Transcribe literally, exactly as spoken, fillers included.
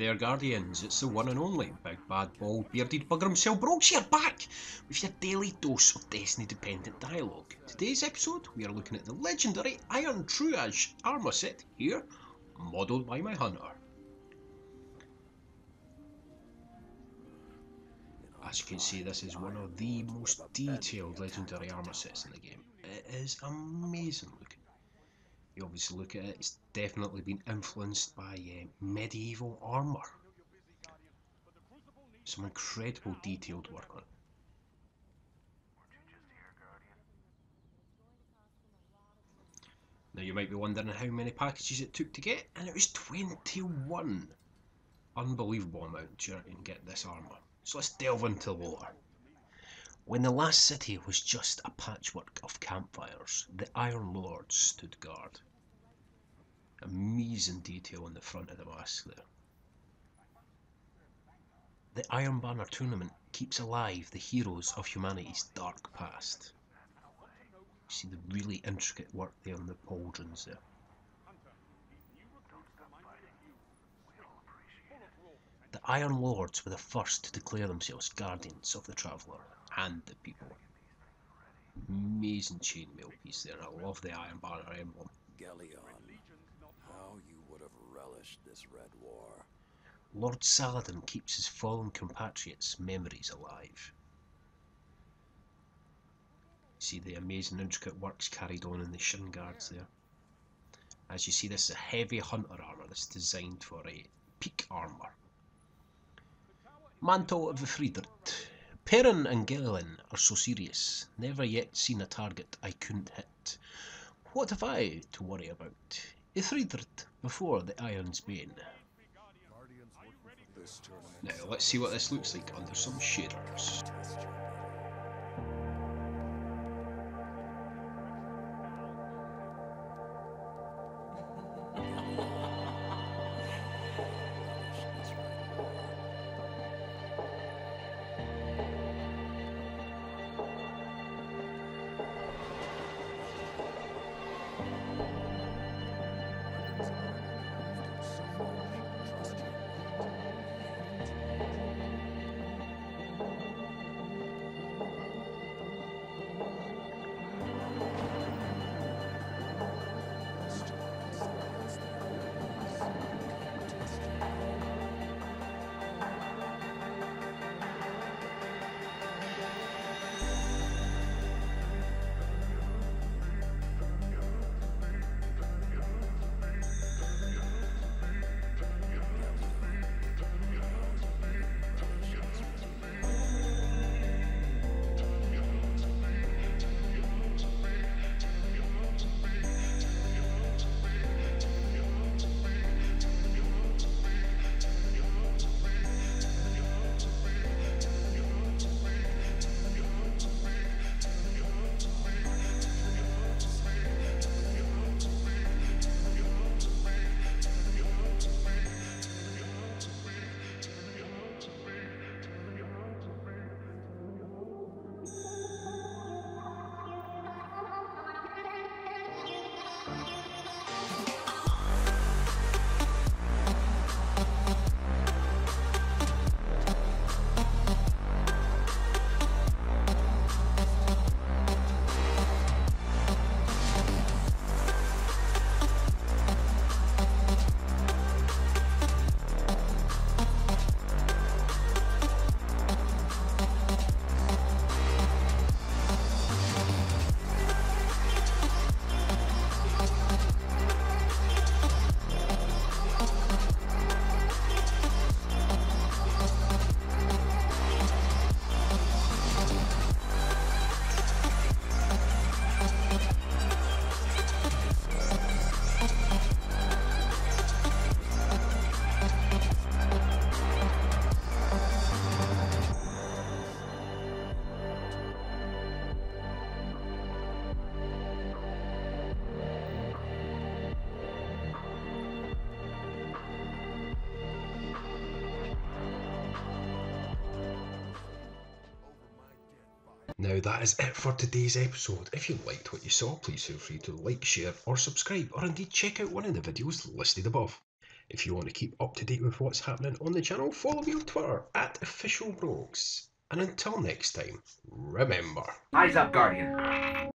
there, Guardians. It's the one and only big bad bald bearded bugger himself, Brogs here, back with your daily dose of Destiny-dependent dialogue. Today's episode, we are looking at the legendary Iron Truage armour set here, modelled by my hunter. As you can see, this is one of the most detailed legendary armour sets in the game. It is amazing looking. You obviously look at it, it's definitely been influenced by uh, medieval armour. Some incredible detailed work on it. Now you might be wondering how many packages it took to get, and it was twenty-one. Unbelievable amount you can get this armour. So let's delve into the lore. When the last city was just a patchwork of campfires, the Iron Lords stood guard. Amazing detail on the front of the mask there. The Iron Banner tournament keeps alive the heroes of humanity's dark past. You see the really intricate work there on the pauldrons there. The Iron Lords were the first to declare themselves guardians of the Traveller and the people. Amazing chainmail piece there. I love the Iron Banner emblem. Gillilin, how you would have relished this red war. Lord Saladin keeps his fallen compatriots' memories alive. See the amazing intricate works carried on in the Shin guards there. As you see, this is a heavy hunter armour that's designed for a peak armour. Mantle of the Truage. Perrin and Gillilin are so serious, never yet seen a target I couldn't hit. What have I to worry about? The Truage before the Iron's Bane. Now let's see what this looks like under some shaders. Now that is it for today's episode. If you liked what you saw, please feel free to like, share or subscribe, or indeed check out one of the videos listed above. If you want to keep up to date with what's happening on the channel, follow me on Twitter at Official Brogues. And until next time, remember... Eyes up, Guardian!